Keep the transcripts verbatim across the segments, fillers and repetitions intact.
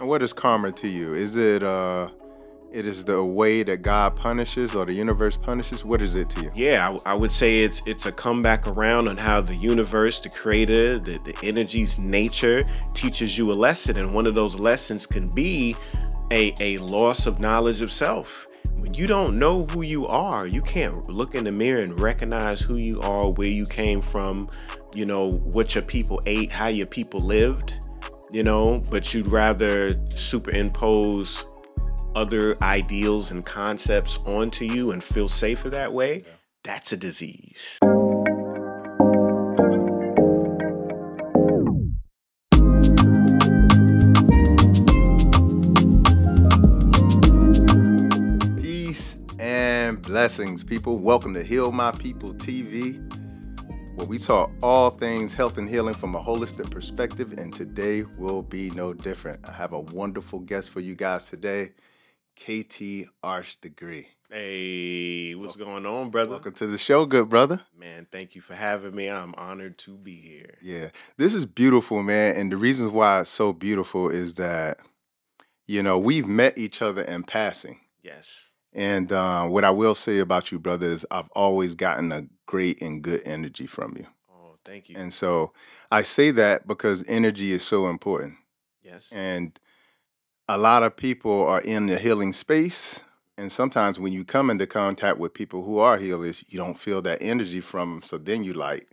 And what is karma to you? Is it uh it is the way that God punishes or the universe punishes? What is it to you? Yeah, I, I would say it's it's a comeback around on how the universe, the creator, the, the energy's nature teaches you a lesson. And one of those lessons can be a, a loss of knowledge of self. When you don't know who you are, you can't look in the mirror and recognize who you are, where you came from, you know, what your people ate, how your people lived, you know, but you'd rather superimpose other ideals and concepts onto you and feel safer that way. That's a disease. Peace and blessings, people. Welcome to Heal My People T V, where we talk all things health and healing from a holistic perspective, and today will be no different. I have a wonderful guest for you guys today. K T Arch Degree. Hey, what's going on, brother? Welcome to the show, good brother. Man, thank you for having me. I'm honored to be here. Yeah, this is beautiful, man. And the reasons why it's so beautiful is that, you know, we've met each other in passing. Yes. And uh, what I will say about you, brother, is I've always gotten a great and good energy from you. Oh, thank you. And so I say that because energy is so important. Yes. And a lot of people are in the healing space, and sometimes when you come into contact with people who are healers, you don't feel that energy from them, so then you like.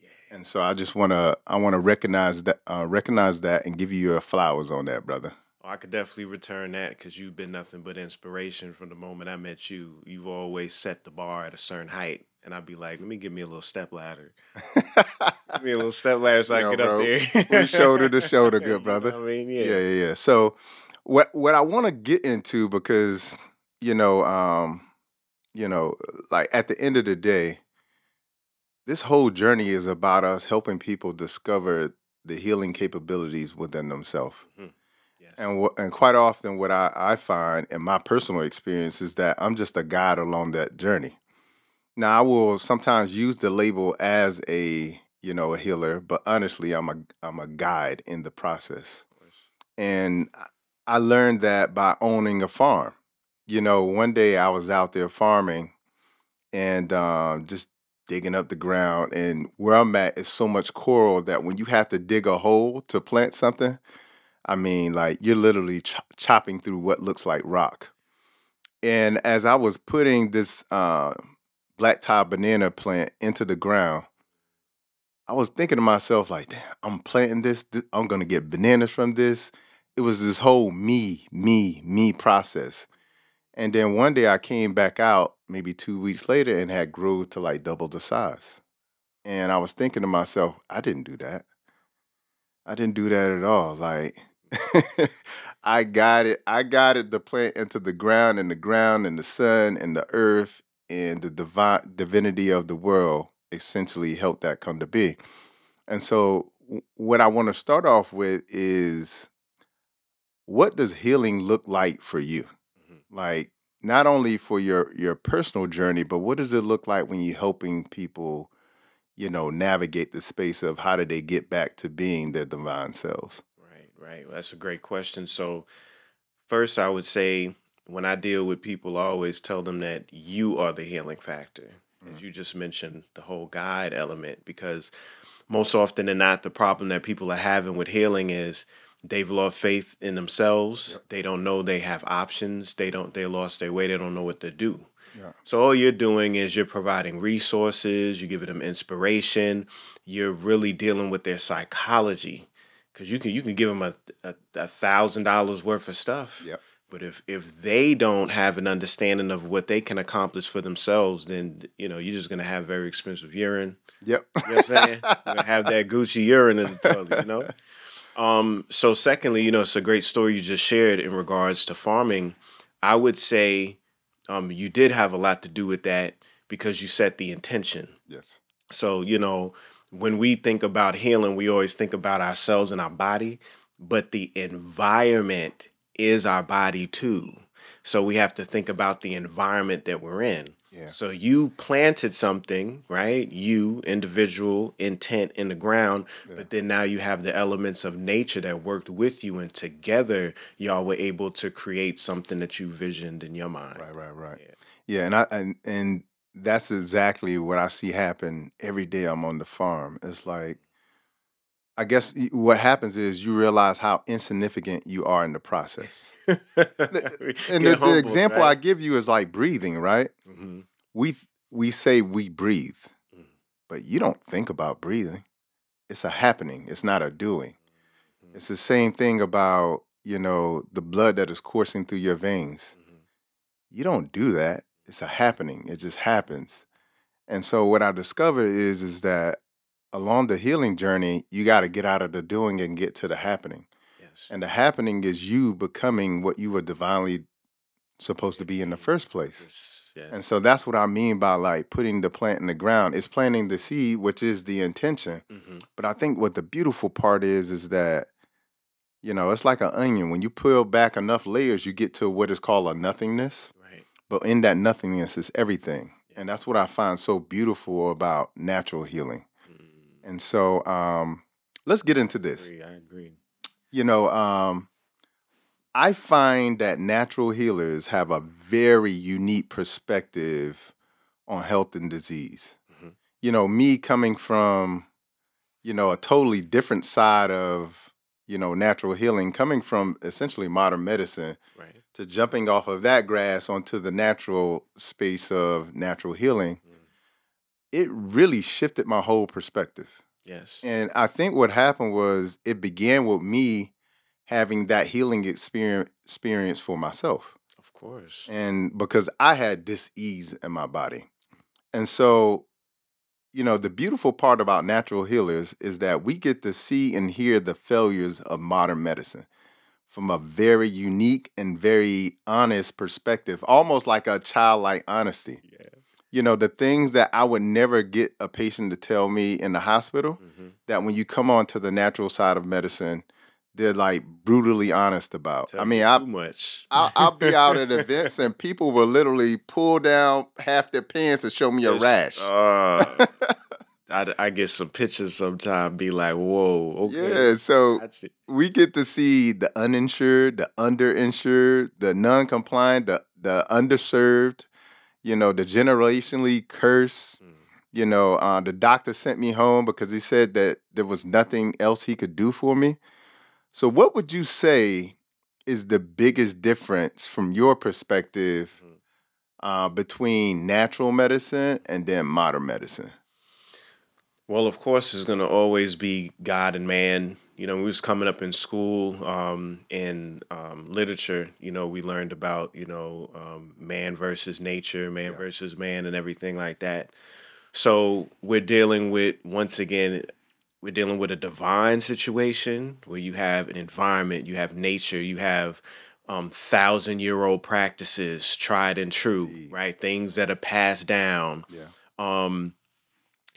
Yeah. And so I just want to I want to recognize that uh, recognize that and give you your flowers on that, brother. Oh, I could definitely return that, because you've been nothing but inspiration from the moment I met you. You've always set the bar at a certain height, and I'd be like, let me give me a little step ladder. Give me a little step ladder so you I know, get bro, up there. We shoulder to shoulder, good brother. You know I mean? yeah. yeah, yeah, yeah. So what what I want to get into, because you know, um, you know, like at the end of the day, this whole journey is about us helping people discover the healing capabilities within themselves. Mm-hmm. Yes. And what and quite often what I, I find in my personal experience is that I'm just a guide along that journey. Now, I will sometimes use the label as a, you know, a healer, but honestly, I'm a I'm a guide in the process. And I learned that by owning a farm. You know, one day I was out there farming and um, just digging up the ground. And where I'm at is so much coral that when you have to dig a hole to plant something, I mean, like, you're literally ch chopping through what looks like rock. And as I was putting this Uh, black tie banana plant into the ground, I was thinking to myself, like, damn, I'm planting this, this. I'm going to get bananas from this. It was this whole me, me, me process. And then one day I came back out maybe two weeks later and had grown to like double the size. And I was thinking to myself, I didn't do that. I didn't do that at all. Like, I got it. I got it, the plant into the ground and the ground and the sun and the earth and the divine divinity of the world essentially helped that come to be. And so what I want to start off with is, what does healing look like for you? Mm-hmm. Like, not only for your, your personal journey, but what does it look like when you're helping people, you know, navigate the space of how do they get back to being their divine selves? Right, right. Well, that's a great question. So first, I would say, when I deal with people, I always tell them that you are the healing factor. As you just mentioned, the whole guide element, because most often than not, the problem that people are having with healing is they've lost faith in themselves. Yep. They don't know they have options. They don't, they lost their way. They don't know what to do. Yeah. So all you're doing is you're providing resources. You're giving them inspiration. You're really dealing with their psychology, because you can, you can give them a, a, a thousand dollars worth of stuff. Yep. But if, if they don't have an understanding of what they can accomplish for themselves, then, you know, you're just going to have very expensive urine. Yep. You know what I'm saying? You're going to have that Gucci urine in the toilet, you know? Um, so secondly, you know, it's a great story you just shared in regards to farming. I would say um, you did have a lot to do with that, because you set the intention. Yes. So, you know, when we think about healing, we always think about ourselves and our body, but the environment is our body too. So we have to think about the environment that we're in. Yeah. So you planted something, right? You, individual, intent in the ground, yeah. but then now you have the elements of nature that worked with you, and together y'all were able to create something that you visioned in your mind. Right, right, right. Yeah, yeah and I and, and that's exactly what I see happen every day I'm on the farm. It's like, I guess what happens is you realize how insignificant you are in the process. And the, humbled, the example right? I give you is like breathing, right? Mm-hmm. We we say we breathe, mm-hmm. but you don't think about breathing. It's a happening. It's not a doing. Mm-hmm. It's the same thing about, you know, the blood that is coursing through your veins. Mm-hmm. You don't do that. It's a happening. It just happens. And so what I discovered is, is that along the healing journey, you got to get out of the doing and get to the happening. Yes. And the happening is you becoming what you were divinely supposed to be in the first place. Yes. Yes. And so that's what I mean by like putting the plant in the ground. It's planting the seed, which is the intention. Mm-hmm. But I think what the beautiful part is, is that, you know, it's like an onion. When you peel back enough layers, you get to what is called a nothingness. Right. But in that nothingness is everything. Yeah. And that's what I find so beautiful about natural healing. And so um, let's get into this. I agree. I agree. You know, um, I find that natural healers have a very unique perspective on health and disease. Mm-hmm. You know, me coming from, you know, a totally different side of, you know, natural healing, coming from essentially modern medicine right. to jumping off of that grass onto the natural space of natural healing. Mm-hmm. It really shifted my whole perspective. Yes. And I think what happened was it began with me having that healing experience, experience for myself. Of course. And because I had dis-ease in my body. And so, you know, the beautiful part about natural healers is that we get to see and hear the failures of modern medicine from a very unique and very honest perspective, almost like a childlike honesty. Yeah. You know, the things that I would never get a patient to tell me in the hospital, mm-hmm. that when you come on to the natural side of medicine, they're like brutally honest about. Tell I mean, I, too much. I'll, I'll be out at events and people will literally pull down half their pants and show me a rash. Uh, I, I get some pictures sometimes, be like, whoa, okay. Yeah, so gotcha. We get to see the uninsured, the underinsured, the non-compliant, the, the underserved. You know, the generationally cursed, mm. you know, uh, the doctor sent me home because he said that there was nothing else he could do for me. So what would you say is the biggest difference from your perspective mm. uh, between natural medicine and then modern medicine? Well, of course, there's going to always be God and man. You know, we was coming up in school um, in um, literature, you know, we learned about, you know, um, man versus nature, man yeah. versus man and everything like that. So we're dealing with, once again, we're dealing with a divine situation where you have an environment, you have nature, you have um, thousand-year-old practices, tried and true, Indeed. Right? Things that are passed down. Yeah. Um,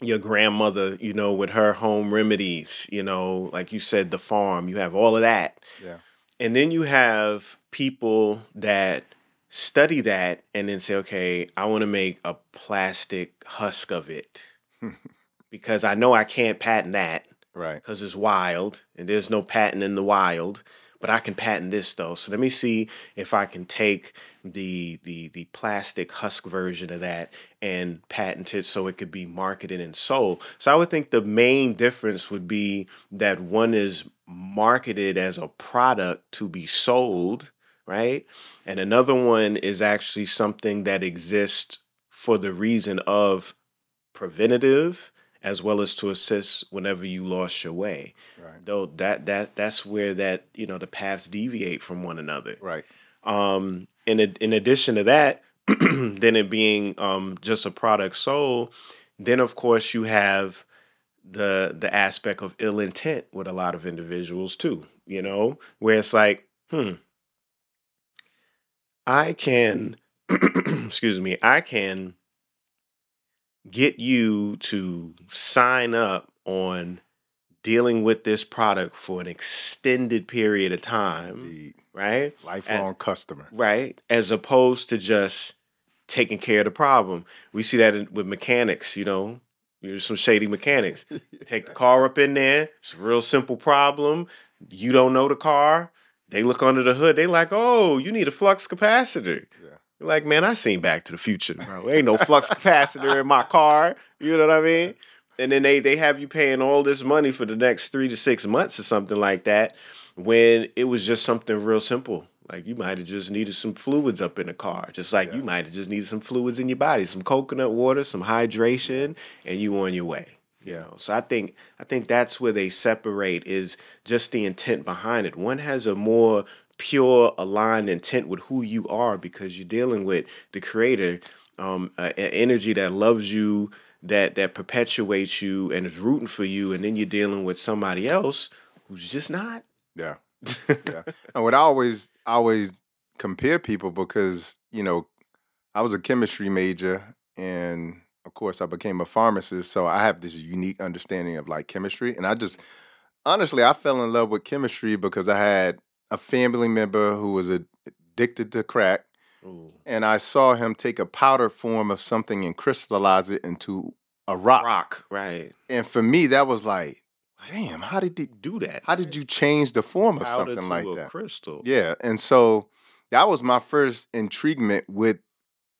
your grandmother, you know, with her home remedies, you know, like you said, the farm, you have all of that. Yeah. And then you have people that study that and then say, okay, I want to make a plastic husk of it because I know I can't patent that. Right. Because it's wild and there's no patent in the wild, but I can patent this though. So let me see if I can take the the the plastic husk version of that and patent it so it could be marketed and sold. So I would think the main difference would be that one is marketed as a product to be sold, right? And another one is actually something that exists for the reason of preventative, as well as to assist whenever you lost your way. Right. Though that that that's where that, you know, the paths deviate from one another. Right. Um, in in addition to that, then it being um just a product sold, then of course you have the the aspect of ill intent with a lot of individuals too, you know, where it's like, hmm, I can excuse me, I can get you to sign up on dealing with this product for an extended period of time, Indeed. Right? Lifelong as, customer. Right. As opposed to just taking care of the problem. We see that in, with mechanics, you know. There's some shady mechanics. Take the car up in there. It's a real simple problem. You don't know the car. They look under the hood. They like, oh, you need a flux capacitor. Yeah. You're like, man, I seen Back to the Future, bro. Ain't no flux capacitor in my car. You know what I mean? And then they, they have you paying all this money for the next three to six months or something like that when it was just something real simple. Like you might have just needed some fluids up in the car, just like yeah. you might have just needed some fluids in your body, some coconut water, some hydration, and you on your way. You know? So I think I think that's where they separate is just the intent behind it. One has a more pure, aligned intent with who you are because you're dealing with the Creator, um, uh, an energy that loves you, that that perpetuates you, and is rooting for you, and then you're dealing with somebody else who's just not. Yeah. Yeah. And what I always I always compare people because, you know, I was a chemistry major and of course I became a pharmacist. So I have this unique understanding of like chemistry. And I just honestly I fell in love with chemistry because I had a family member who was addicted to crack. Ooh. And I saw him take a powder form of something and crystallize it into a rock. Rock, right. And for me, that was like, damn, how did they do that? How did you change the form of powder something like that? Crystal. Yeah. And so that was my first intriguement with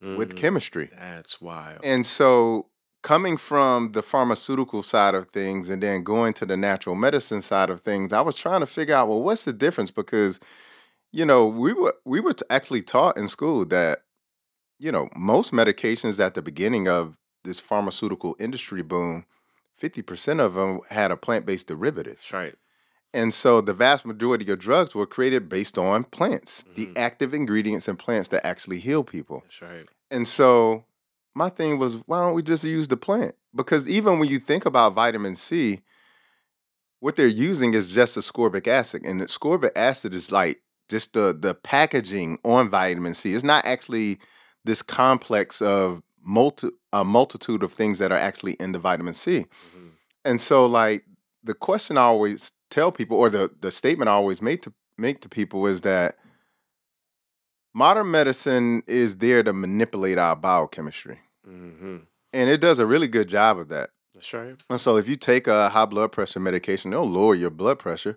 mm, with chemistry. That's wild. And so coming from the pharmaceutical side of things and then going to the natural medicine side of things, I was trying to figure out, well, what's the difference? Because, you know, we were we were actually taught in school that, you know, most medications at the beginning of this pharmaceutical industry boom, fifty percent of them had a plant-based derivative. That's right. And so the vast majority of drugs were created based on plants, mm-hmm. the active ingredients in plants that actually heal people. That's right. And so my thing was, why don't we just use the plant? Because even when you think about vitamin C, what they're using is just ascorbic acid. And ascorbic acid is like just the, the packaging on vitamin C. It's not actually this complex of multi a multitude of things that are actually in the vitamin C. Mm-hmm. And so like the question I always tell people, or the, the statement I always make to make to people is that modern medicine is there to manipulate our biochemistry. Mm-hmm. And it does a really good job of that. That's right. And so if you take a high blood pressure medication, it'll lower your blood pressure,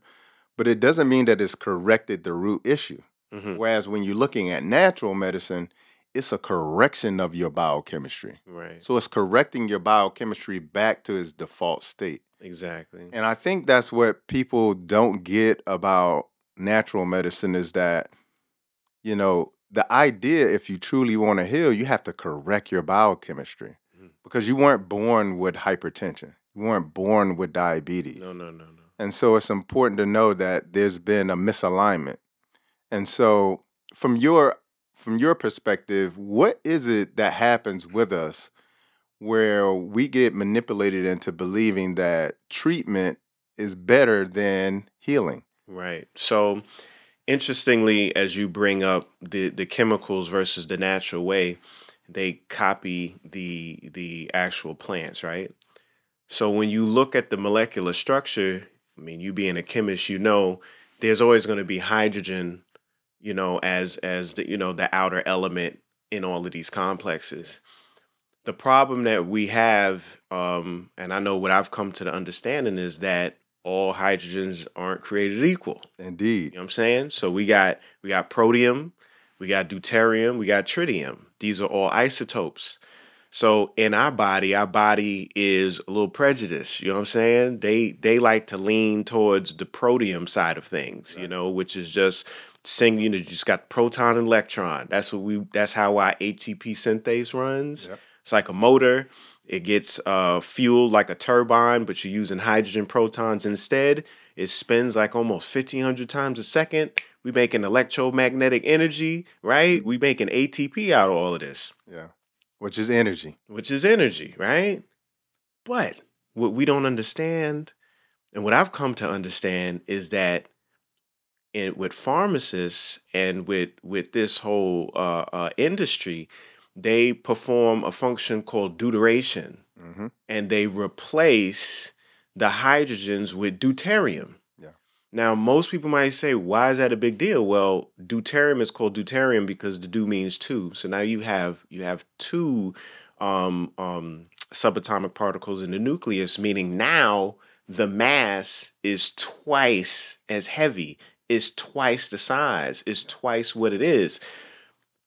but it doesn't mean that it's corrected the root issue. Mm-hmm. Whereas when you're looking at natural medicine, it's a correction of your biochemistry. Right. So it's correcting your biochemistry back to its default state. Exactly. And I think that's what people don't get about natural medicine is that, you know, the idea, if you truly want to heal, you have to correct your biochemistry mm-hmm. because you weren't born with hypertension. You weren't born with diabetes. No, no, no, no. And so it's important to know that there's been a misalignment. And so from your From your perspective, what is it that happens with us where we get manipulated into believing that treatment is better than healing? Right. So interestingly, as you bring up the, the chemicals versus the natural way, they copy the, the actual plants, right? So when you look at the molecular structure, I mean, you being a chemist, you know, there's always going to be hydrogen, you know, as as the, you know, the outer element in all of these complexes. The problem that we have, um, and I know what I've come to the understanding is that all hydrogens aren't created equal. Indeed. You know what I'm saying? So we got we got protium, we got deuterium, we got tritium. These are all isotopes. So in our body, our body is a little prejudiced, you know what I'm saying? They they like to lean towards the protium side of things, right. you know, which is just sing, you know, you just got proton and electron. That's what we that's how our A T P synthase runs. Yep. It's like a motor. It gets uh fueled like a turbine, but you're using hydrogen protons instead. It spins like almost fifteen hundred times a second. We making electromagnetic energy, right? We making A T P out of all of this. Yeah. Which is energy. Which is energy, right? But what we don't understand, and what I've come to understand, is that in, with pharmacists and with, with this whole uh, uh, industry, they perform a function called deuteration, mm-hmm. and they replace the hydrogens with deuterium. Yeah. Now, most people might say, why is that a big deal? Well, deuterium is called deuterium because the do means two. So now you have you have two um, um, subatomic particles in the nucleus, meaning now the mass is twice as heavy, is twice the size, is twice what it is.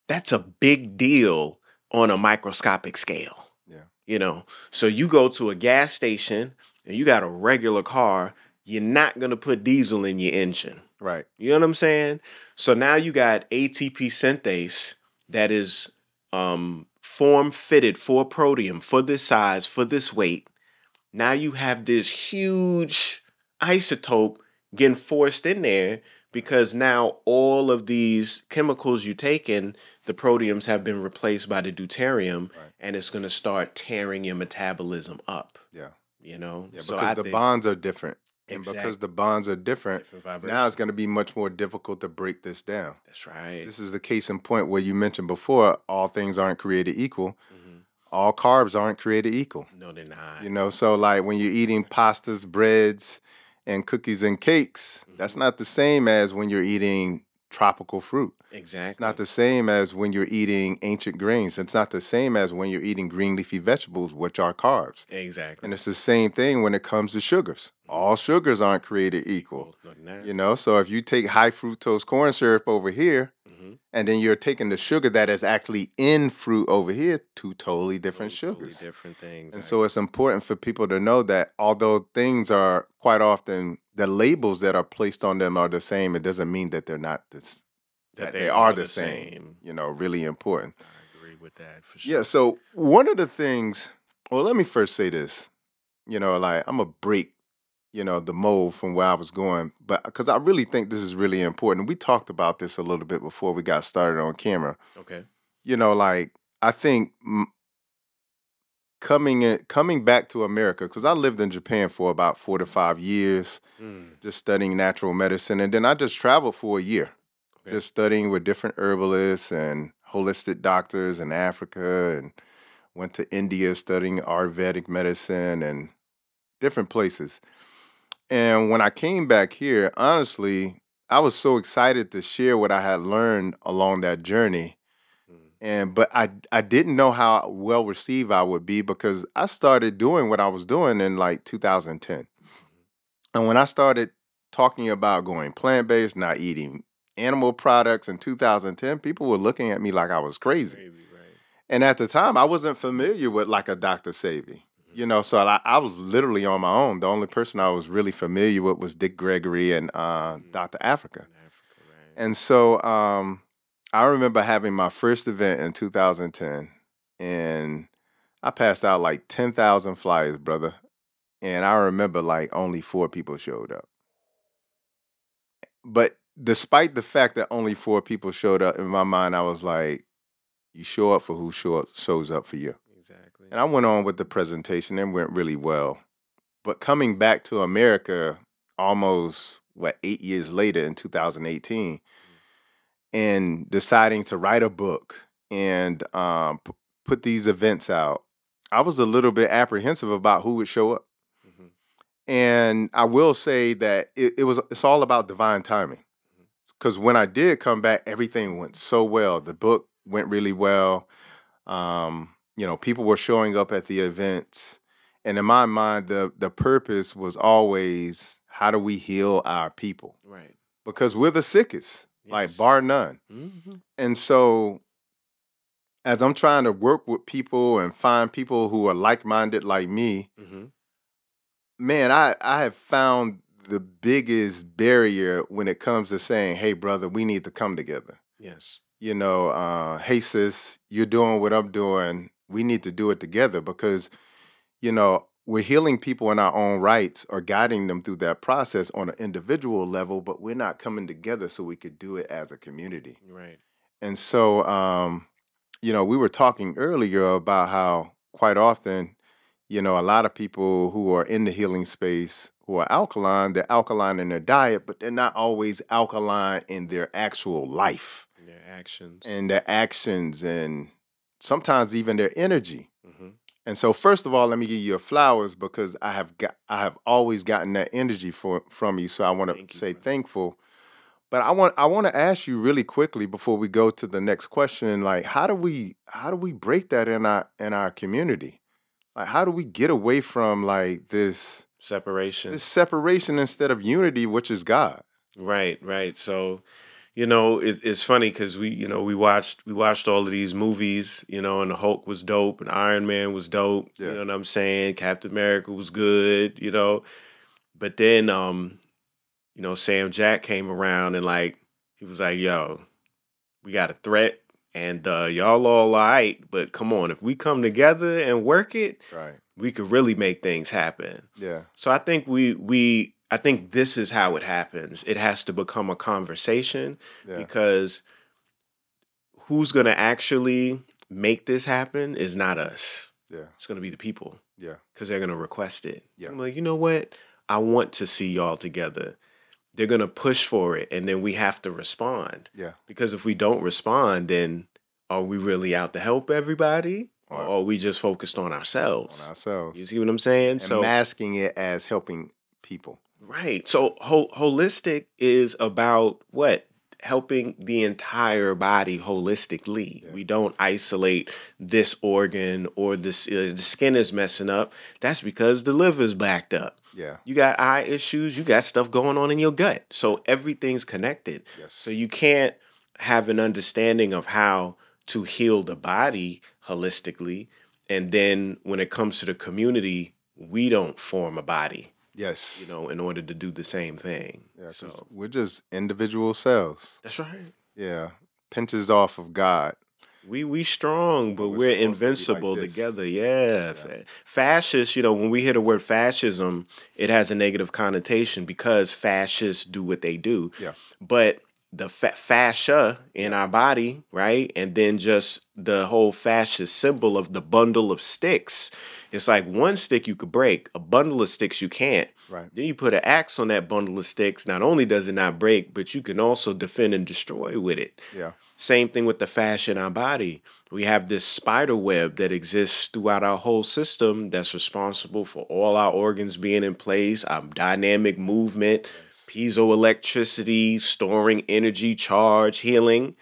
That's a big deal on a microscopic scale. Yeah. You know, so you go to a gas station and you got a regular car, you're not going to put diesel in your engine. Right. You know what I'm saying? So now you got A T P synthase that is um, form-fitted for protium, for this size, for this weight. Now you have this huge isotope getting forced in there because now all of these chemicals you take in, the protiums have been replaced by the deuterium, right, and it's going to start tearing your metabolism up. Yeah. You know? Yeah, because so I the think, bonds are different. And exactly. because the bonds are different, different now it's going to be much more difficult to break this down. That's right. This is the case in point where you mentioned before, all things aren't created equal. Mm-hmm. All carbs aren't created equal. No, they're not. You know, so like when you're eating pastas, breads, and cookies and cakes, mm-hmm, that's not the same as when you're eating tropical fruit. Exactly. It's not the same as when you're eating ancient grains. It's not the same as when you're eating green leafy vegetables, which are carbs. Exactly. And it's the same thing when it comes to sugars. All sugars aren't created equal. You know, so if you take high fructose corn syrup over here, mm-hmm, and then you're taking the sugar that is actually in fruit over here, two totally different totally sugars. Totally different things. And I so know. It's important for people to know that although things are quite often, the labels that are placed on them are the same, it doesn't mean that they're not this, that, that they, they are, are the same. same. You know, really important. I agree with that for sure. Yeah, so one of the things, well, let me first say this. You know, like I'm a break you know, the mold from where I was going, but because I really think this is really important. We talked about this a little bit before we got started on camera. Okay. You know, like I think coming in, coming back to America, because I lived in Japan for about four to five years, mm. just studying natural medicine. And then I just traveled for a year, okay. just studying with different herbalists and holistic doctors in Africa, and went to India studying Ayurvedic medicine and different places. And when I came back here, honestly, I was so excited to share what I had learned along that journey. Mm. And but I I didn't know how well received I would be, because I started doing what I was doing in like two thousand ten. Mm. And when I started talking about going plant-based, not eating animal products in two thousand ten, people were looking at me like I was crazy. crazy right. And at the time, I wasn't familiar with like a Doctor Sebi. You know, so I, I was literally on my own. The only person I was really familiar with was Dick Gregory and uh, mm-hmm. Doctor Africa. Africa right. And so um, I remember having my first event in two thousand ten, and I passed out like ten thousand flyers, brother. And I remember like only four people showed up. But despite the fact that only four people showed up, in my mind, I was like, you show up for who show up, shows up for you. Exactly. And I went on with the presentation and went really well. But coming back to America almost, what, eight years later in two thousand eighteen, mm-hmm. and deciding to write a book and um, p put these events out, I was a little bit apprehensive about who would show up. Mm-hmm. And I will say that it, it was, it's all about divine timing. Because mm-hmm. when I did come back, everything went so well. The book went really well. Um... You know, people were showing up at the events. And in my mind, the the purpose was always, how do we heal our people? Right. Because we're the sickest, yes. like bar none. Mm-hmm. And so as I'm trying to work with people and find people who are like-minded like me, mm-hmm. man, I, I have found the biggest barrier when it comes to saying, hey, brother, we need to come together. Yes. You know, uh, hey, sis, you're doing what I'm doing. We need to do it together, because, you know, we're healing people in our own rights or guiding them through that process on an individual level, but we're not coming together so we could do it as a community. Right. And so, um, you know, we were talking earlier about how quite often, you know, a lot of people who are in the healing space who are alkaline, they're alkaline in their diet, but they're not always alkaline in their actual life. And their actions. And their actions and... sometimes even their energy. Mm-hmm. And so first of all, let me give you your flowers, because I have got, I have always gotten that energy for, from you. So I want to say thankful. But I want I want to ask you really quickly before we go to the next question, like how do we how do we break that in our in our community? Like how do we get away from like this separation? This separation instead of unity, which is God. Right, right. So, you know, it, it's funny because we, you know, we watched we watched all of these movies, you know, and the Hulk was dope, and Iron Man was dope. Yeah. You know what I'm saying? Captain America was good, you know. But then um you know, Sam Jack came around and like, he was like, yo, we got a threat and uh, y'all all all right, but come on, if we come together and work it, right, we could really make things happen. Yeah. So I think we, we, I think this is how it happens. It has to become a conversation yeah. because who's going to actually make this happen is not us. Yeah. It's going to be the people. Yeah. Because they're going to request it. Yeah. I'm like, you know what? I want to see y'all together. They're going to push for it, and then we have to respond. Yeah. Because if we don't respond, then are we really out to help everybody, or are we just focused on ourselves? On ourselves. You see what I'm saying? And so masking it as helping people. Right. So ho holistic is about what? Helping the entire body holistically. Yeah. We don't isolate this organ or this, uh, the skin is messing up. That's because the liver's backed up. Yeah. You got eye issues, you got stuff going on in your gut. So everything's connected. Yes. So you can't have an understanding of how to heal the body holistically. And then when it comes to the community, we don't form a body. Yes. You know, in order to do the same thing. Yeah, so we're just individual cells. That's right. Yeah. Pinches off of God. We we strong, but we're, we're invincible to like together. Yeah. yeah. Fascists, you know, when we hear the word fascism, it has a negative connotation because fascists do what they do. Yeah. But the fa fascia in our body, right? And then just the whole fascist symbol of the bundle of sticks. It's like one stick you could break, a bundle of sticks you can't. Right. Then you put an axe on that bundle of sticks. Not only does it not break, but you can also defend and destroy with it. Yeah. Same thing with the fascia in our body. We have this spider web that exists throughout our whole system that's responsible for all our organs being in place, our dynamic movement, yes. piezoelectricity, storing energy, charge, healing.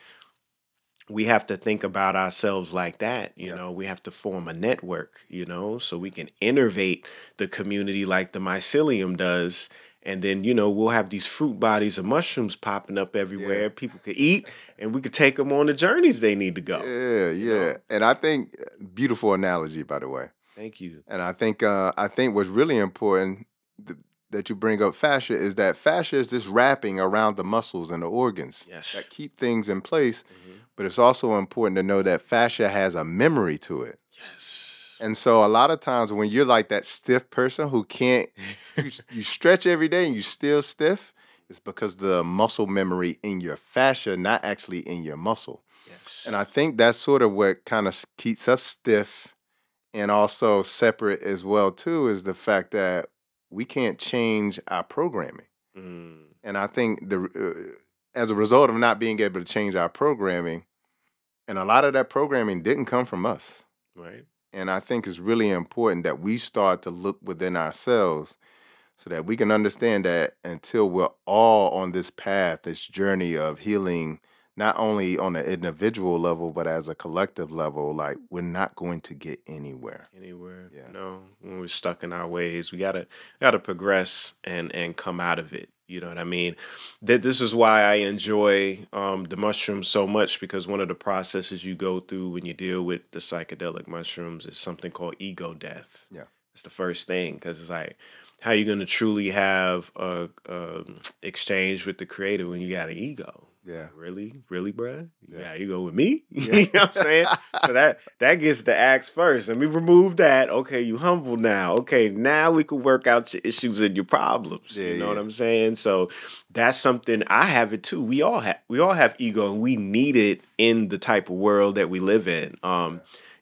We have to think about ourselves like that. You yeah. know, we have to form a network, you know, so we can innervate the community like the mycelium does. And then, you know, we'll have these fruit bodies of mushrooms popping up everywhere. Yeah. People could eat, and we could take them on the journeys they need to go. Yeah, yeah. You know? And I think, beautiful analogy, by the way. Thank you. And I think uh, I think what's really important th that you bring up fascia is that fascia is this wrapping around the muscles and the organs yes. that keep things in place. Mm-hmm. But it's also important to know that fascia has a memory to it. Yes. And so a lot of times when you're like that stiff person who can't, you, you stretch every day and you still stiff, it's because the muscle memory in your fascia, not actually in your muscle. Yes. And I think that's sort of what kind of keeps us stiff and also separate as well too, is the fact that we can't change our programming. Mm. And I think the uh, as a result of not being able to change our programming, and a lot of that programming didn't come from us. Right. And I think it's really important that we start to look within ourselves so that we can understand that until we're all on this path, this journey of healing, not only on an individual level, but as a collective level, like we're not going to get anywhere. Anywhere. Yeah. No, when we're stuck in our ways, we gotta gotta progress and and come out of it. You know what I mean? That this is why I enjoy um, the mushrooms so much, because one of the processes you go through when you deal with the psychedelic mushrooms is something called ego death. Yeah, it's the first thing, because it's like, how are you going to truly have a, a exchange with the creator when you got an ego? Yeah, like, really, really, bruh? Yeah, yeah, you go with me. Yeah. You know what I'm saying? So that that gets the axe first, and we remove that. Okay, you humble now. Okay, now we can work out your issues and your problems. Yeah, you know yeah. what I'm saying? So that's something I have it too. We all have we all have ego, and we need it in the type of world that we live in. Um,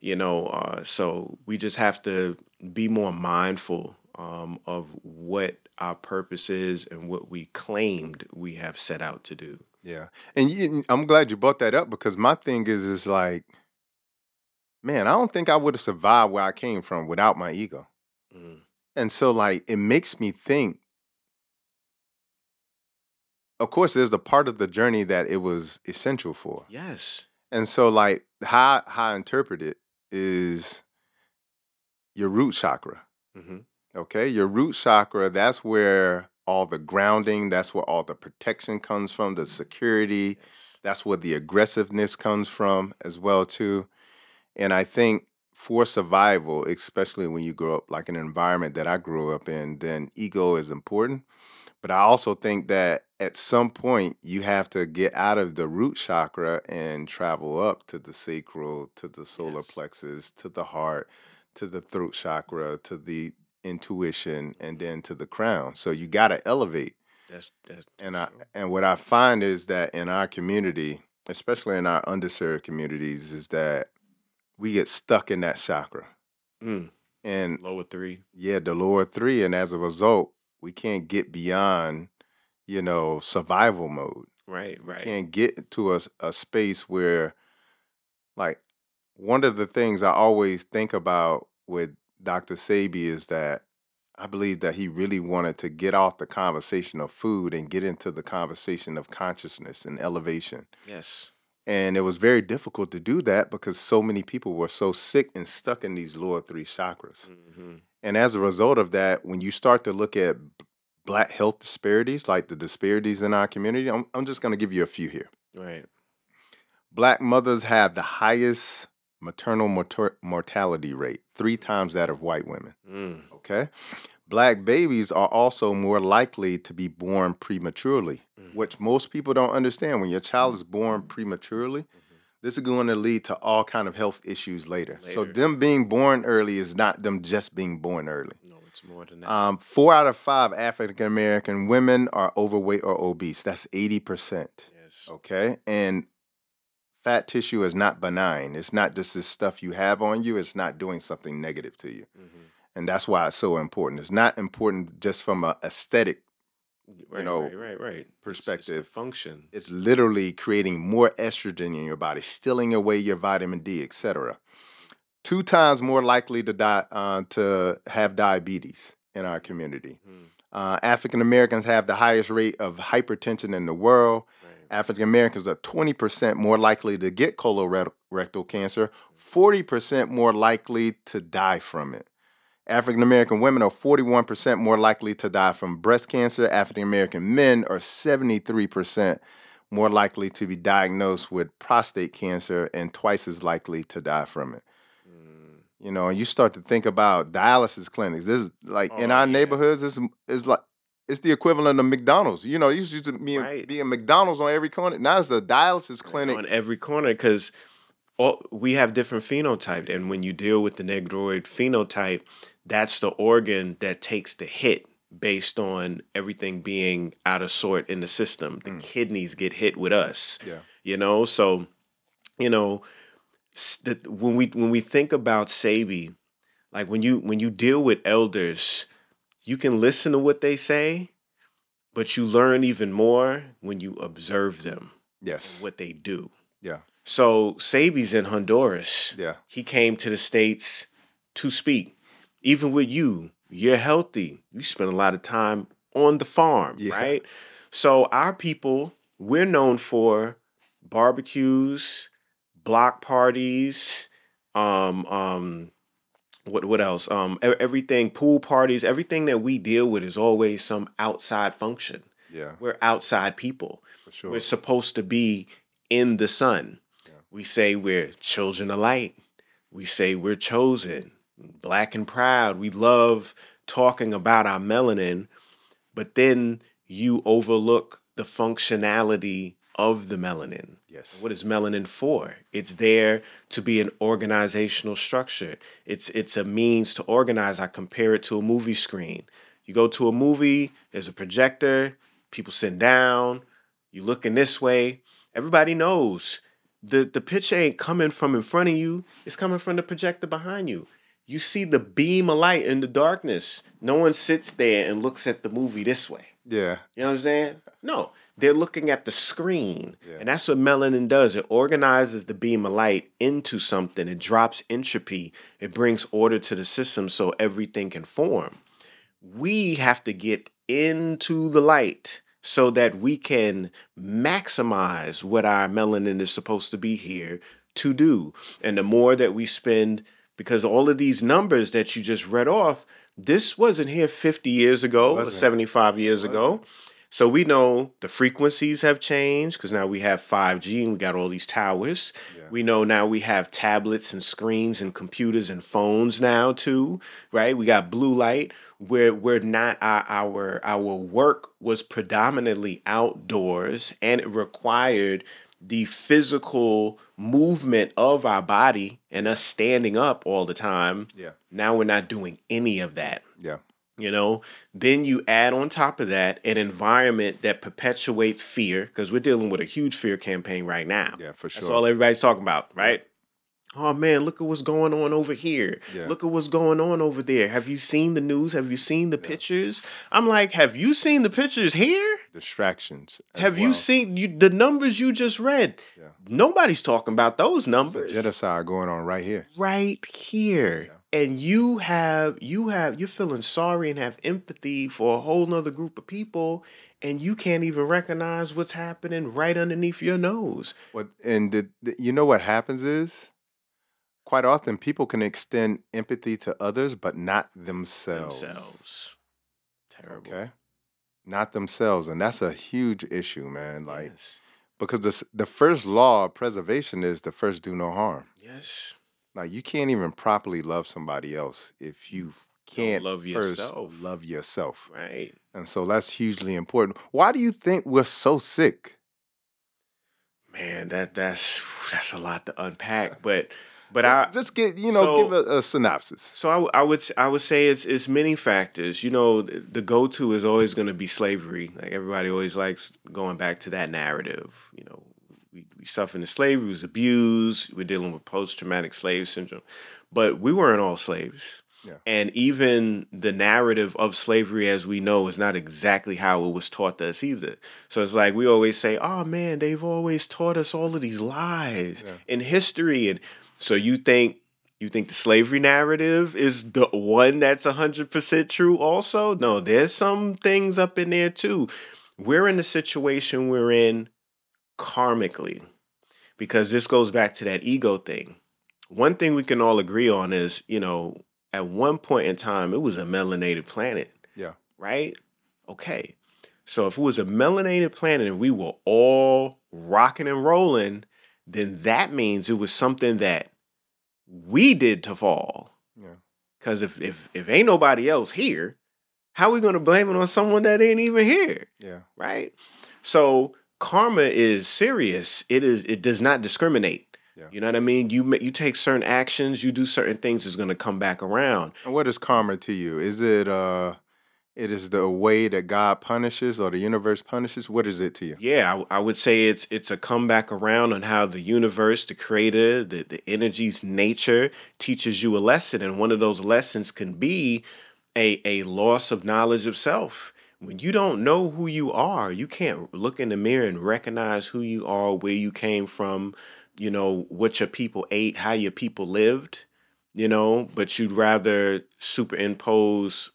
yeah. You know, uh, so we just have to be more mindful um, of what our purpose is and what we claimed we have set out to do. Yeah. And you, I'm glad you brought that up, because my thing is, is like, man, I don't think I would have survived where I came from without my ego. Mm. And so like, it makes me think, of course, there's the part of the journey that it was essential for. Yes. And so, like, how, how I interpret it is your root chakra. Mm-hmm. Okay? Your root chakra, that's where all the grounding, that's where all the protection comes from, the security. Yes. That's where the aggressiveness comes from as well, too. And I think for survival, especially when you grow up, like an environment that I grew up in, then ego is important. But I also think that at some point you have to get out of the root chakra and travel up to the sacral, to the solar yes. plexus, to the heart, to the throat chakra, to the intuition, and then to the crown. So you got to elevate. That's, that's, that's and I true. And what I find is that in our community, especially in our underserved communities, is that we get stuck in that chakra. Mm. And lower three. Yeah, the lower three. And as a result, we can't get beyond, you know, survival mode. Right, right. We can't get to a, a space where, like, one of the things I always think about with Doctor Sebi is that I believe that he really wanted to get off the conversation of food and get into the conversation of consciousness and elevation. Yes. And it was very difficult to do that because so many people were so sick and stuck in these lower three chakras. Mm-hmm. And as a result of that, when you start to look at Black health disparities, like the disparities in our community, I'm, I'm just going to give you a few here. Right. Black mothers have the highest maternal mor- mortality rate, three times that of white women. Mm. Okay? Black babies are also more likely to be born prematurely, mm-hmm. which most people don't understand. When your child is born prematurely, this is going to lead to all kind of health issues later. later. So them being born early is not them just being born early. No, it's more than that. Um, four out of five African-American women are overweight or obese. That's eighty percent. Yes. Okay? And fat tissue is not benign. It's not just this stuff you have on you. It's not doing something negative to you. Mm-hmm. And that's why it's so important. It's not important just from an aesthetic Right, you know, right, right, right. perspective. It's, it's function. It's literally creating more estrogen in your body, stealing away your vitamin D, et cetera. Two times more likely to die uh, to have diabetes in our community. Mm-hmm. uh, African Americans have the highest rate of hypertension in the world. Right. African Americans are twenty percent more likely to get colorectal cancer, forty percent more likely to die from it. African-American women are forty-one percent more likely to die from breast cancer. African-American men are seventy-three percent more likely to be diagnosed with prostate cancer and twice as likely to die from it. Mm. You know, and you start to think about dialysis clinics. This is like, oh, in our yeah. neighborhoods, it's, it's like, it's the equivalent of McDonald's. You know, you used to be, right. be a McDonald's on every corner. Now it's a dialysis clinic. On every corner, because all, we have different phenotypes. And when you deal with the Negroid phenotype, that's the organ that takes the hit based on everything being out of sort in the system. The mm. kidneys get hit with us, yeah. you know? So, you know, st- when we when we think about Sebi, like when you, when you deal with elders, you can listen to what they say, but you learn even more when you observe them. Yes. And what they do. Yeah. So Sebi's in Honduras. Yeah. He came to the States to speak. Even with you, you're healthy. You spend a lot of time on the farm, yeah. right? So our people, we're known for barbecues, block parties, um, um, what what else? Um, everything, pool parties, everything that we deal with is always some outside function. Yeah, we're outside people. For sure. We're supposed to be in the sun. Yeah. We say we're children of light. We say we're chosen. Black and proud. We love talking about our melanin, but then you overlook the functionality of the melanin. Yes. What is melanin for? It's there to be an organizational structure. It's it's a means to organize. I compare it to a movie screen. You go to a movie, there's a projector, people sit down, you're looking this way. Everybody knows the, the picture ain't coming from in front of you. It's coming from the projector behind you. You see the beam of light in the darkness. No one sits there and looks at the movie this way. Yeah. You know what I'm saying? No. They're looking at the screen. Yeah. And that's what melanin does. It organizes the beam of light into something. It drops entropy. It brings order to the system so everything can form. We have to get into the light so that we can maximize what our melanin is supposed to be here to do. And the more that we spend, because all of these numbers that you just read off, this wasn't here fifty years ago, or seventy-five years ago. So we know the frequencies have changed because now we have five G and we got all these towers. Yeah. We know now we have tablets and screens and computers and phones now too, right? We got blue light where we're not, our, our, our work was predominantly outdoors and it required the physical movement of our body and us standing up all the time. Yeah. Now we're not doing any of that. Yeah. You know, then you add on top of that an environment that perpetuates fear, because we're dealing with a huge fear campaign right now. Yeah, for sure. That's all everybody's talking about, right? Oh, man, look at what's going on over here. Yeah. Look at what's going on over there. Have you seen the news? Have you seen the yeah. pictures? I'm like, have you seen the pictures here? Distractions. Have well. you seen you, the numbers you just read? Yeah. Nobody's talking about those numbers. There's a genocide going on right here. Right here. Yeah. And you have, you have, you're feeling sorry and have empathy for a whole nother group of people, and you can't even recognize what's happening right underneath your nose. Well, and the, the, you know what happens is, quite often people can extend empathy to others, but not themselves. Themselves. Terrible. Okay? Not themselves. And that's a huge issue, man. Like, yes. Because the, the first law of preservation is the first do no harm. Yes. Like, you can't even properly love somebody else if you can't love yourself. First love yourself. Right. And so that's hugely important. Why do you think we're so sick? Man, that that's that's a lot to unpack. But but Let's, I just get you know so, give a, a synopsis. So I I would I would say it's it's many factors. You know, the go to is always going to be slavery. Like, everybody always likes going back to that narrative. You know. We, we suffered in slavery, we was abused, we're dealing with post-traumatic slave syndrome. But we weren't all slaves. Yeah. And even the narrative of slavery as we know is not exactly how it was taught to us either. So it's like we always say, oh man, they've always taught us all of these lies yeah. in history. And so you think you think the slavery narrative is the one that's one hundred percent true also? No, there's some things up in there too. We're in the situation we're in karmically, because this goes back to that ego thing. One thing we can all agree on is, you know, at one point in time, it was a melanated planet. Yeah. Right? Okay. So if it was a melanated planet and we were all rocking and rolling, then that means it was something that we did to fall. Yeah. Because if, if, if ain't nobody else here, how are we going to blame it on someone that ain't even here? Yeah. Right? So karma is serious. It is. It does not discriminate. Yeah. You know what I mean? You you take certain actions, you do certain things, it's going to come back around. And what is karma to you? Is it uh, it is the way that God punishes or the universe punishes? What is it to you? Yeah, I, I would say it's it's a comeback around on how the universe, the creator, the the energy's nature teaches you a lesson, and one of those lessons can be a a loss of knowledge of self. When you don't know who you are, you can't look in the mirror and recognize who you are, where you came from, you know, what your people ate, how your people lived, you know, but you'd rather superimpose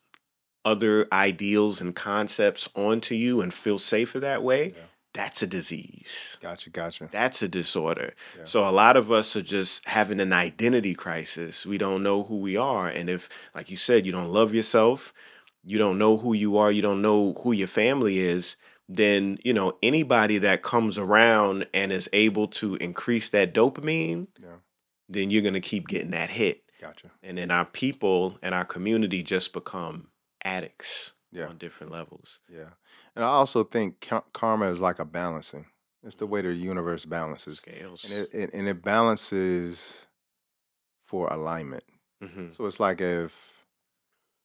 other ideals and concepts onto you and feel safer that way. Yeah. That's a disease. Gotcha, gotcha. That's a disorder. Yeah. So a lot of us are just having an identity crisis. We don't know who we are. And if, like you said, you don't love yourself, you don't know who you are, you don't know who your family is, then, you know, anybody that comes around and is able to increase that dopamine, yeah. then you're going to keep getting that hit. Gotcha. And then our people and our community just become addicts yeah. on different levels. Yeah. And I also think karma is like a balancing. It's the way the universe balances. Scales. And it, it, and it balances for alignment. Mm-hmm. So it's like if,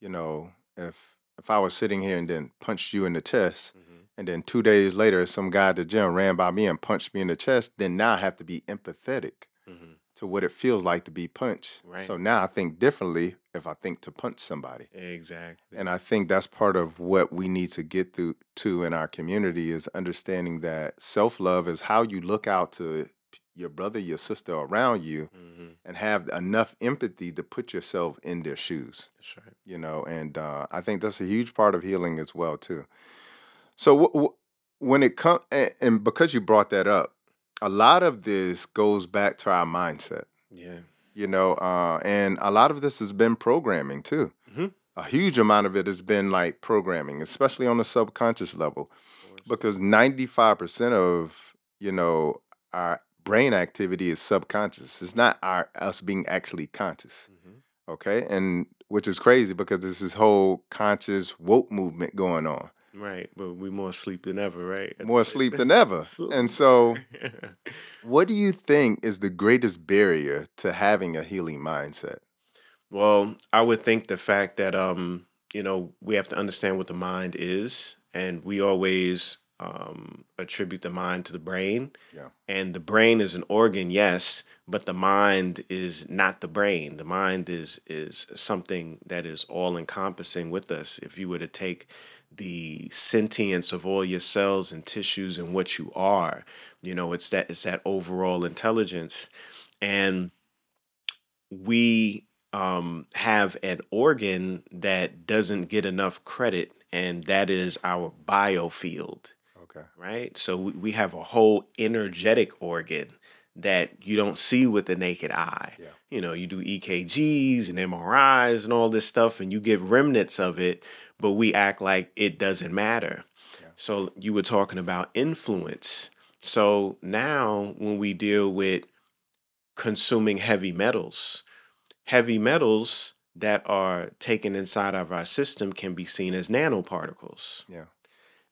you know, If if I was sitting here and then punched you in the chest, mm-hmm. and then two days later some guy at the gym ran by me and punched me in the chest, then now I have to be empathetic mm-hmm. to what it feels like to be punched. Right. So now I think differently if I think to punch somebody. Exactly. And I think that's part of what we need to get through to in our community is understanding that self-love is how you look out to your brother, your sister around you, mm-hmm. and have enough empathy to put yourself in their shoes. That's right. You know, and uh, I think that's a huge part of healing as well, too. So when it comes, and, and because you brought that up, a lot of this goes back to our mindset. Yeah. You know, uh, and a lot of this has been programming too. Mm-hmm. A huge amount of it has been like programming, especially on the subconscious level, because ninety-five percent of, you know, our brain activity is subconscious. It's not our us being actually conscious. Mm-hmm. Okay. And which is crazy because there's this whole conscious woke movement going on. Right, but we more asleep than ever, right? More asleep than ever. And so what do you think is the greatest barrier to having a healing mindset? Well, I would think the fact that, um, you know, we have to understand what the mind is, and we always um, attribute the mind to the brain. Yeah. And the brain is an organ, yes, but the mind is not the brain. The mind is, is something that is all-encompassing with us. If you were to take the sentience of all your cells and tissues and what you are, you know, it's that, it's that overall intelligence. And we um, have an organ that doesn't get enough credit, and that is our biofield. Okay. Right. So we, we have a whole energetic organ that you don't see with the naked eye. Yeah. You know, you do E K Gs and M R Is and all this stuff, and you get remnants of it, but we act like it doesn't matter. Yeah. So you were talking about influence. So now when we deal with consuming heavy metals, heavy metals that are taken inside of our system can be seen as nanoparticles. Yeah.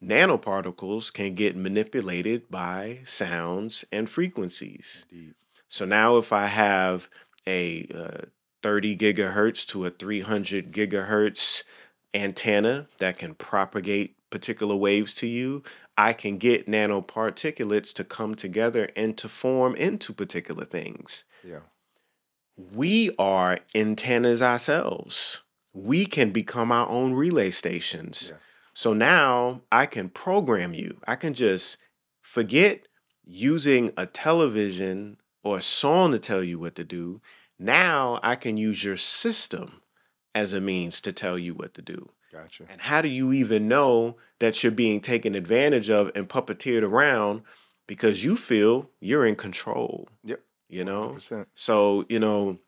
Nanoparticles can get manipulated by sounds and frequencies. Indeed. So now if I have a uh, thirty gigahertz to a three hundred gigahertz antenna that can propagate particular waves to you, I can get nanoparticulates to come together and to form into particular things. Yeah. We are antennas ourselves. We can become our own relay stations. Yeah. So now I can program you. I can just forget using a television or a song to tell you what to do. Now I can use your system as a means to tell you what to do. Gotcha. And how do you even know that you're being taken advantage of and puppeteered around, because you feel you're in control? Yep. You know? one hundred percent. So, you know,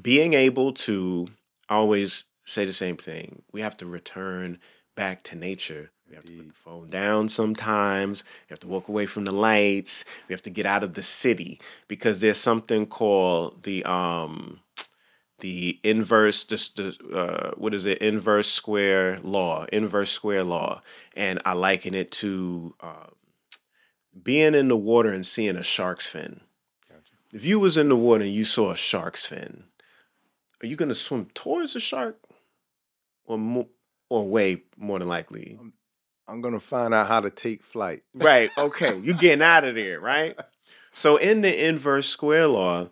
being able to always say the same thing. We have to return back to nature. We have to put the phone down sometimes. We have to walk away from the lights. We have to get out of the city, because there's something called the um the inverse the, the uh, what is it inverse square law inverse square law, and I liken it to uh, being in the water and seeing a shark's fin. Gotcha. If you was in the water and you saw a shark's fin, are you gonna swim towards the shark or more? Or way more than likely. I'm, I'm going to find out how to take flight. Right. Okay. You're getting out of there, right? So in the inverse square law,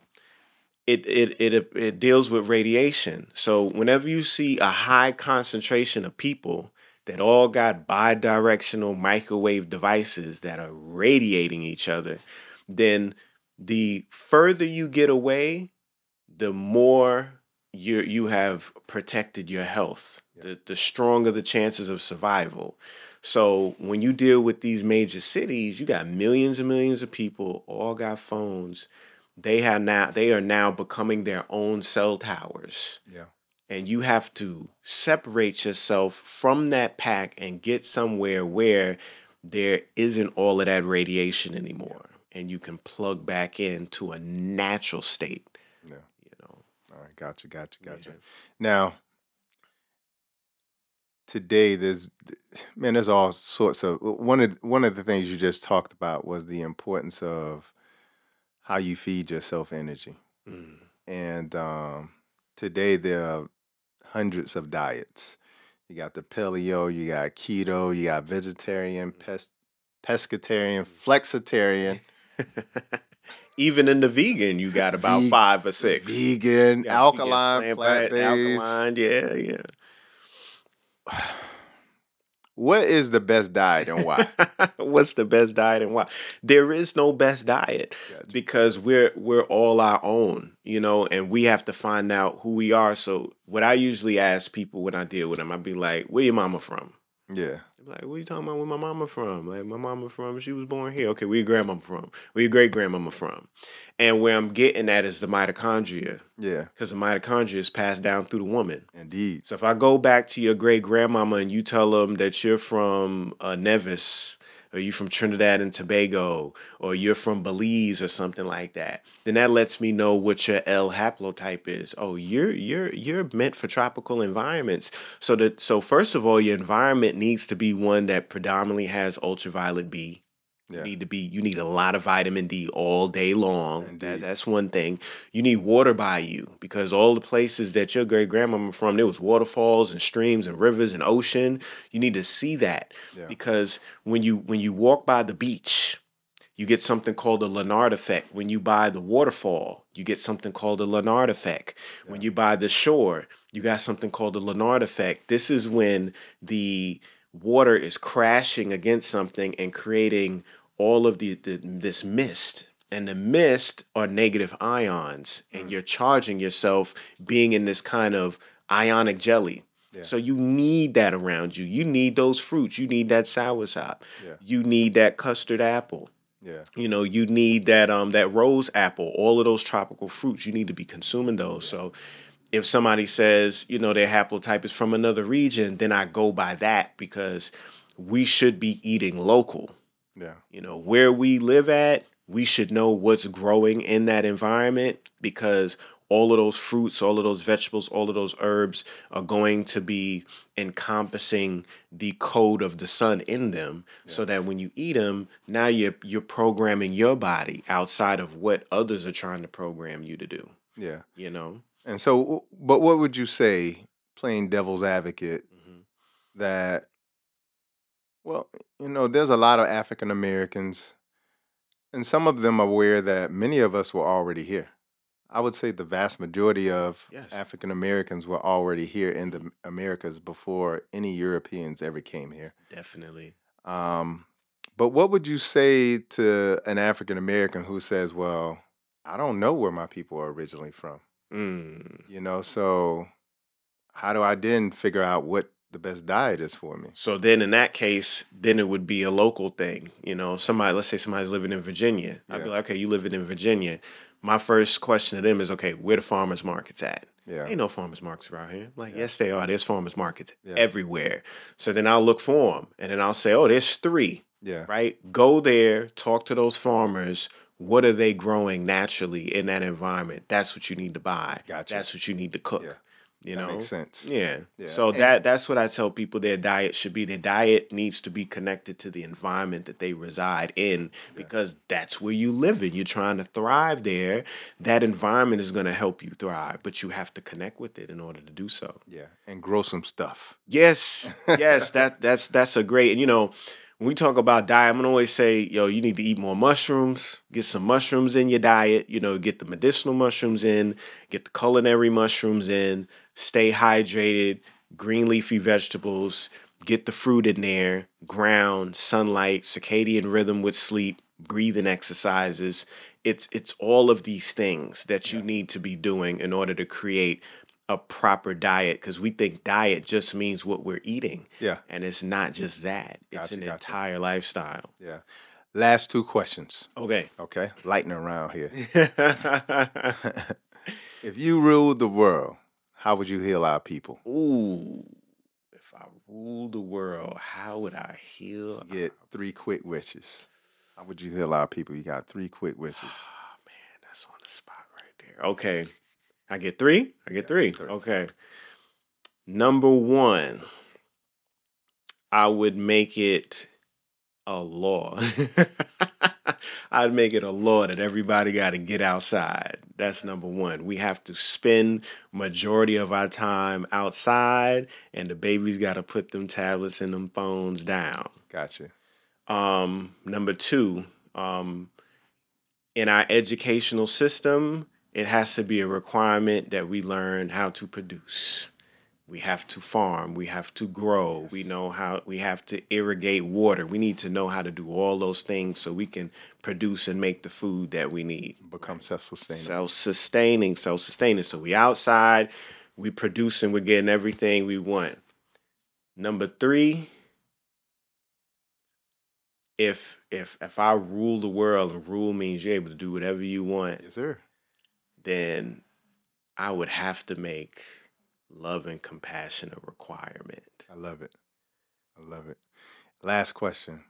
it, it, it, it deals with radiation. So whenever you see a high concentration of people that all got bidirectional microwave devices that are radiating each other, then the further you get away, the more you you have protected your health. The, the stronger the chances of survival. So when you deal with these major cities, you got millions and millions of people, all got phones. They have now they are now becoming their own cell towers. Yeah. And you have to separate yourself from that pack and get somewhere where there isn't all of that radiation anymore. Yeah. And you can plug back into a natural state. Yeah. You know. All right, gotcha, gotcha, gotcha. Yeah. Now today, there's, man, there's all sorts of, one of, one of the things you just talked about was the importance of how you feed yourself energy. Mm. And um, today there are hundreds of diets. You got the paleo, you got keto, you got vegetarian, pes pescatarian, flexitarian. Even in the vegan, you got about Ve five or six. Vegan, alkaline, plant-based. Alkaline, yeah, yeah. What is the best diet and why? What's the best diet and why? There is no best diet. Gotcha. Because we're we're all our own, you know, and we have to find out who we are. So what I usually ask people when I deal with them, I'd be like, where your mama from? Yeah. Like, what are you talking about? Where my mama from? Like, my mama from, she was born here. Okay, where your grandmama from? Where your great-grandmama from? And where I'm getting at is the mitochondria. Yeah. Because the mitochondria is passed down through the woman. Indeed. So if I go back to your great-grandmama and you tell them that you're from uh, Nevis, or you're from Trinidad and Tobago, or you're from Belize or something like that, then that lets me know what your L haplotype is. Oh, you're you're you're meant for tropical environments. So that so first of all, your environment needs to be one that predominantly has ultraviolet B. Yeah. You need to be you need a lot of vitamin D all day long. That's, that's one thing. You need water by you, because all the places that your great grandmama from, there was waterfalls and streams and rivers and ocean. You need to see that. Yeah. Because when you when you walk by the beach, you get something called the Lenard effect. When you buy the waterfall, you get something called the Lenard effect. Yeah. When you buy the shore, you got something called the Lenard effect. This is when the water is crashing against something and creating all of the, the this mist, and the mist are negative ions, and mm. you're charging yourself being in this kind of ionic jelly. Yeah. So you need that around you. You need those fruits. You need that soursop. Yeah. You need that custard apple. Yeah. You know, you need that um that rose apple. All of those tropical fruits, you need to be consuming those. Yeah. So if somebody says, you know, their haplotype is from another region, then I go by that, because we should be eating local. Yeah. You know, where we live at, we should know what's growing in that environment, because all of those fruits, all of those vegetables, all of those herbs are going to be encompassing the code of the sun in them. Yeah. So that when you eat them, now you're, you're programming your body outside of what others are trying to program you to do. Yeah. You know? And so, but what would you say, playing devil's advocate, mm-hmm. that, well, you know, there's a lot of African Americans, and some of them are aware that many of us were already here. I would say the vast majority of yes. African Americans were already here in the Americas before any Europeans ever came here. Definitely. Um, but what would you say to an African American who says, well, I don't know where my people are originally from? Mm. You know, so how do I then figure out what the best diet is for me? So then in that case, then it would be a local thing. You know, somebody, let's say somebody's living in Virginia. I'd yeah. be like, okay, you living in Virginia. My first question to them is, okay, where the farmers markets at? Yeah. Ain't no farmers markets around here. Like, yeah. yes, they are. There's farmers markets yeah. everywhere. So then I'll look for them, and then I'll say, oh, there's three. Yeah. Right? Go there, talk to those farmers. What are they growing naturally in that environment? That's what you need to buy. Gotcha. That's what you need to cook. Yeah. You know? That makes sense. Yeah. yeah. So and that that's what I tell people their diet should be. Their diet needs to be connected to the environment that they reside in, because yeah. that's where you live in. You're trying to thrive there. That environment is going to help you thrive, but you have to connect with it in order to do so. Yeah. And grow some stuff. Yes. Yes. that that's that's a great, and you know, when we talk about diet, I'm going to always say, yo, you need to eat more mushrooms, get some mushrooms in your diet, you know, get the medicinal mushrooms in, get the culinary mushrooms in, stay hydrated, green leafy vegetables, get the fruit in there, ground, sunlight, circadian rhythm with sleep, breathing exercises. It's, it's all of these things that you yeah. need to be doing in order to create a proper diet, because we think diet just means what we're eating. Yeah. And it's not just that. It's gotcha, an gotcha. entire lifestyle. Yeah. Last two questions. Okay. Okay. Lightning around here. If you ruled the world, how would you heal our people? Ooh. If I ruled the world, how would I heal? You get our... three quick wishes. How would you heal our people? You got three quick wishes. Oh, man. That's on the spot right there. Okay. I get three? I get yeah, three. three. Okay. Number one, I would make it a law. I'd make it a law that everybody got to get outside. That's number one. We have to spend majority of our time outside, and the babies got to put them tablets and them phones down. Gotcha. Um, number two, um, in our educational system, it has to be a requirement that we learn how to produce. We have to farm. We have to grow. Yes. We know how. We have to irrigate water. We need to know how to do all those things so we can produce and make the food that we need. Become self-sustaining. Self-sustaining, self-sustaining. So we outside, we producing, we're getting everything we want. Number three, if if if I rule the world, and rule means you're able to do whatever you want, yes, sir, then I would have to make love and compassion a requirement. I love it. I love it. Last question.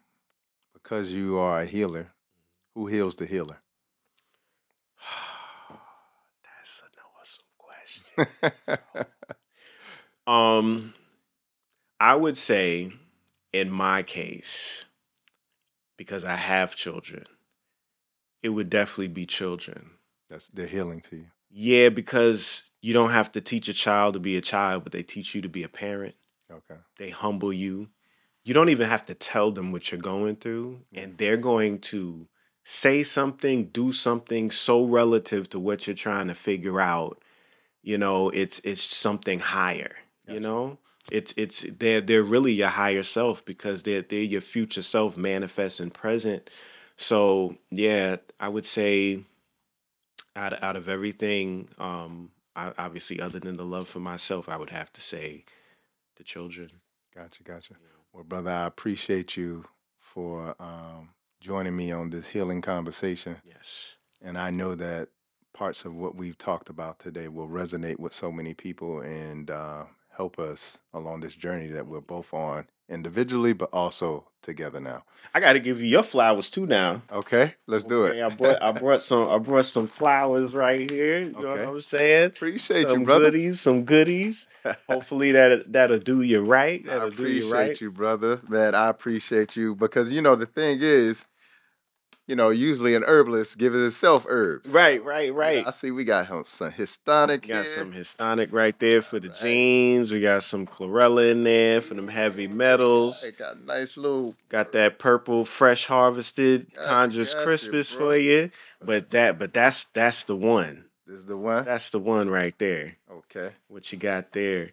Because you are a healer, who heals the healer? That's an awesome question. um, I would say, in my case, because I have children, it would definitely be children. That's they're healing to you. Yeah, because you don't have to teach a child to be a child, but they teach you to be a parent. Okay. They humble you. You don't even have to tell them what you're going through, and they're going to say something, do something so relative to what you're trying to figure out. You know, it's it's something higher. Gotcha. You know, it's it's they're they're really your higher self, because they're they're your future self manifest and present. So yeah, I would say out of, out of everything, um, I, obviously other than the love for myself, I would have to say the children. Gotcha, gotcha. Yeah. Well, brother, I appreciate you for um, joining me on this healing conversation. Yes. And I know that parts of what we've talked about today will resonate with so many people and uh, help us along this journey that we're both on individually, but also together now. I got to give you your flowers too now. Okay, let's do okay, it. I brought, I brought some. I brought some flowers right here. You okay. know what I'm saying? Appreciate some you, brother. Some goodies, some goodies. Hopefully that that'll do you right. That'll I appreciate do you, right. you, brother. Man, I appreciate you, because you know the thing is, you know, usually an herbalist gives itself herbs. Right, right, right. You know, I see we got some histonic. We got here. some histonic right there for the right. genes. We got some chlorella in there for them heavy metals. Right, got nice little. Got that purple fresh harvested got Conjures got Crispus you, for you. But that, but that's that's the one. This is the one. That's the one right there. Okay. What you got there?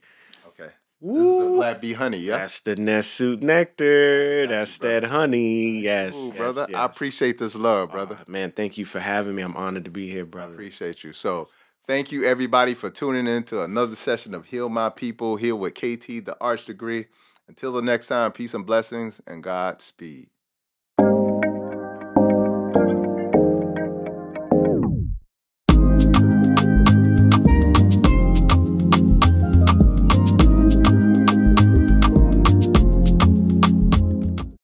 This Ooh, is the black bee honey, yeah. That's the Nessuit nectar. Thank that's you, that honey. Yes, Ooh, yes brother. Yes. I appreciate this love, brother. Uh, man, thank you for having me. I'm honored to be here, brother. I appreciate you. So, thank you everybody for tuning in to another session of Heal My People here with K T, the Arch Degree. Until the next time, peace and blessings, and Godspeed.